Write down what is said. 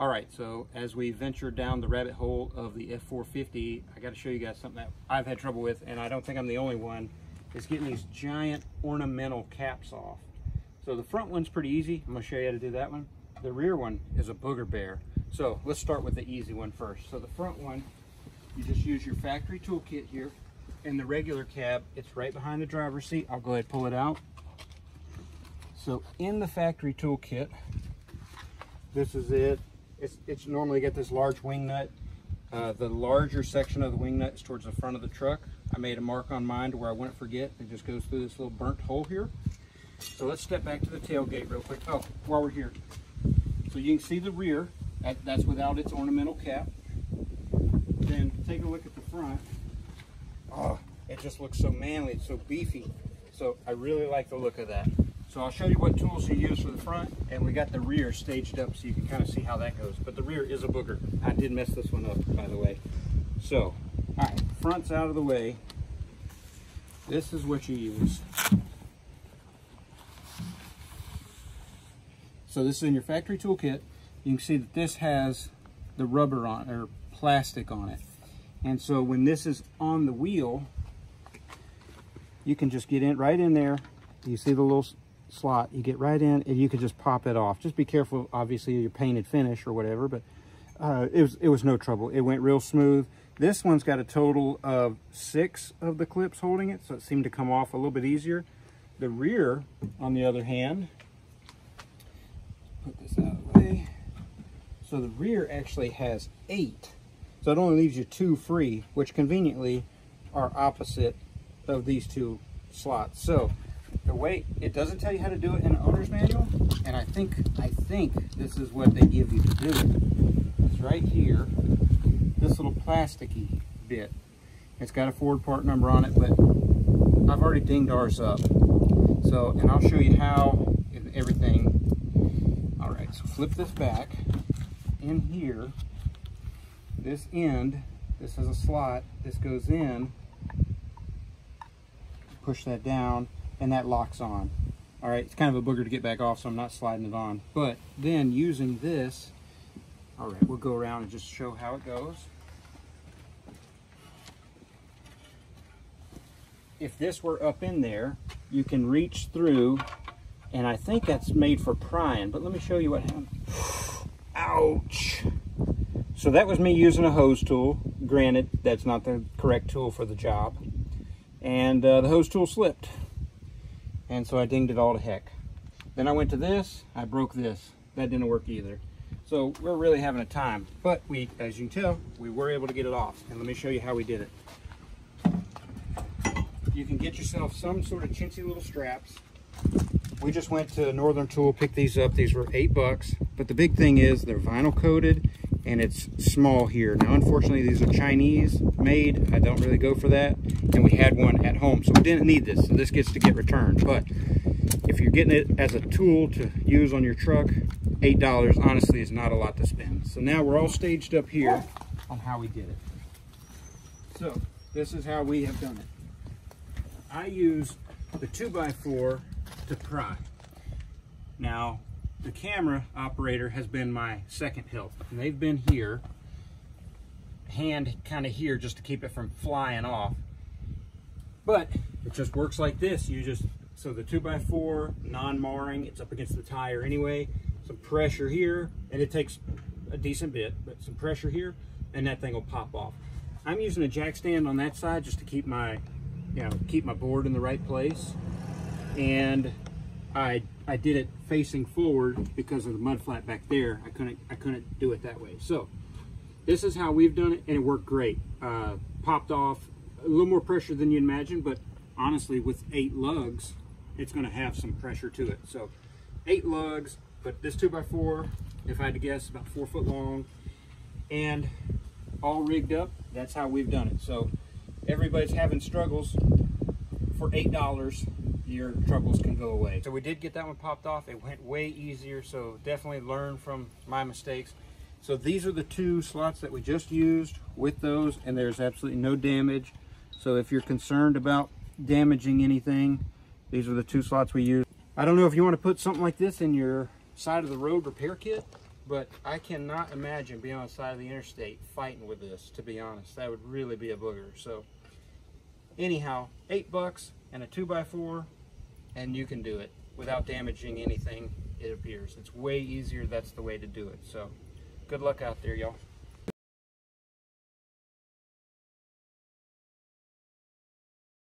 All right, so as we venture down the rabbit hole of the F450, I got to show you guys something that I've had trouble with, and I don't think I'm the only one. It's getting these giant ornamental caps off. So the front one's pretty easy. I'm going to show you how to do that one. The rear one is a booger bear. So let's start with the easy one first. So the front one, you just use your factory toolkit here, and the regular cab, it's right behind the driver's seat. I'll go ahead and pull it out. So in the factory toolkit, this is it. It's normally got this large wing nut. The larger section of the wing nut is towards the front of the truck. I made a mark on mine to where I wouldn't forget. It just goes through this little burnt hole here. So let's step back to the tailgate real quick. Oh, while we're here. So you can see the rear. That's without its ornamental cap. Then take a look at the front. Oh, it just looks so manly. It's so beefy. So I really like the look of that. So I'll show you what tools you use for the front, and we got the rear staged up so you can kind of see how that goes. But the rear is a booger. I did mess this one up, by the way. So, all right, front's out of the way. This is what you use. So this is in your factory toolkit. You can see that this has the rubber on, or plastic on it. And so when this is on the wheel, you can just get in right in there. You see the little slot, you get right in and you could just pop it off. Just be careful, obviously, your painted finish or whatever, but it was no trouble. It went real smooth. This one's got a total of 6 of the clips holding it, so it seemed to come off a little bit easier. The rear, on the other hand, put this out of the way. So the rear actually has 8, so it only leaves you 2 free, which conveniently are opposite of these 2 slots. So the weight, it doesn't tell you how to do it in an owner's manual, and I think this is what they give you to do it. It's right here, this little plasticky bit. It's got a Ford part number on it, but I've already dinged ours up. So, and I'll show you how and everything. All right, so flip this back. In here, this end, this has a slot, this goes in, push that down, and that locks on. All right, it's kind of a booger to get back off, so I'm not sliding it on. But then using this, all right, we'll go around and just show how it goes. If this were up in there, you can reach through, and I think that's made for prying, but let me show you what happened. Ouch! So that was me using a hose tool. Granted, that's not the correct tool for the job. And the hose tool slipped. And so I dinged it all to heck. Then I went to this, I broke this. That didn't work either. So we're really having a time. But we, as you can tell, we were able to get it off. And let me show you how we did it. You can get yourself some sort of chintzy little straps. We just went to Northern Tool, picked these up. These were $8. But the big thing is they're vinyl coated and it's small here. Now, unfortunately, these are Chinese made. I don't really go for that. And we had one at home, so we didn't need this. So this gets to get returned. But if you're getting it as a tool to use on your truck, $8 honestly is not a lot to spend. So now we're all staged up here on how we did it. So this is how we have done it. I use the 2x4 to pry. Now, the camera operator has been my second help, and they've been here, hand kind of here just to keep it from flying off. But it just works like this. You just, so the 2x4, non-marring, it's up against the tire anyway, some pressure here, and it takes a decent bit, but some pressure here, and that thing will pop off. I'm using a jack stand on that side just to keep my, you know, keep my board in the right place. And I did it facing forward because of the mud flat back there. I couldn't do it that way. So this is how we've done it, and it worked great. Popped off a little more pressure than you imagine, but honestly, with 8 lugs, it's going to have some pressure to it. So 8 lugs, but this 2x4, if I had to guess, about 4 foot long, and all rigged up. That's how we've done it. So everybody's having struggles. For $8, your troubles can go away. So we did get that one popped off. It went way easier, so definitely learn from my mistakes. So these are the 2 slots that we just used with those, and there's absolutely no damage. So if you're concerned about damaging anything, these are the 2 slots we used. I don't know if you want to put something like this in your side of the road repair kit, But I cannot imagine being on the side of the interstate fighting with this, to be honest. That would really be a booger. So anyhow, $8 and a 2x4, and you can do it without damaging anything, it appears. It's way easier. That's the way to do it. So good luck out there, y'all.